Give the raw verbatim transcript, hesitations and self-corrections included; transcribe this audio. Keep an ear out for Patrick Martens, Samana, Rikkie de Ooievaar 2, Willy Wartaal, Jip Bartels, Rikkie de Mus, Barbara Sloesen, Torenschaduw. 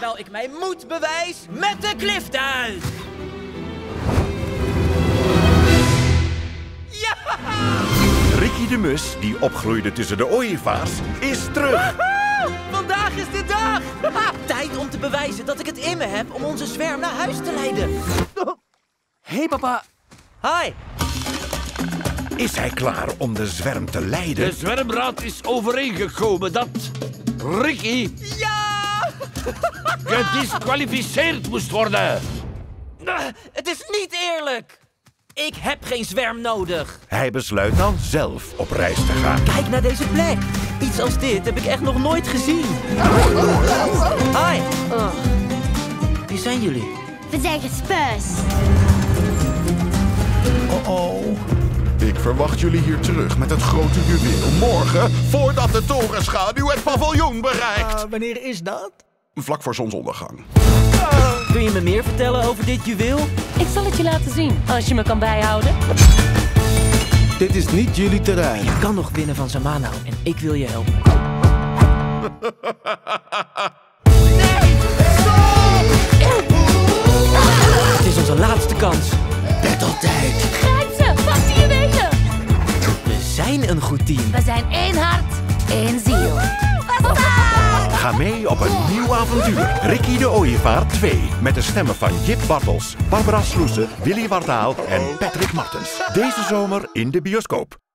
terwijl ik mijn moed bewijs met de klift uit. Ja! Rikkie de Mus, die opgroeide tussen de ooievaars, is terug. Woehoe! Vandaag is de dag. Tijd om te bewijzen dat ik het in me heb om onze zwerm naar huis te leiden. Hey papa. Hi. Is hij klaar om de zwerm te leiden? De zwermraad is overeengekomen dat Rikkie... Ja! ...gedisqualificeerd moest worden. Uh, het is niet eerlijk. Ik heb geen zwerm nodig. Hij besluit dan zelf op reis te gaan. Kijk naar deze plek. Iets als dit heb ik echt nog nooit gezien. Hi. Oh. Wie zijn jullie? We zijn gespuis. Oh-oh. Ik verwacht jullie hier terug met het grote juweel morgen, voordat de torenschaduw het paviljoen bereikt. Uh, wanneer is dat? Vlak voor zonsondergang. Uh. Kun je me meer vertellen over dit juweel? Ik zal het je laten zien, als je me kan bijhouden. Dit is niet jullie terrein. Je kan nog winnen van Samana en ik wil je helpen. Nee! Stop! Het is onze laatste kans. Battletijd. Grijp ze, pak ze je wegen. We zijn een goed team. We zijn één hart, één ziel. Ga mee op een nieuw avontuur. Rikkie de Ooievaar twee. Met de stemmen van Jip Bartels, Barbara Sloesen, Willy Wartaal en Patrick Martens. Deze zomer in de bioscoop.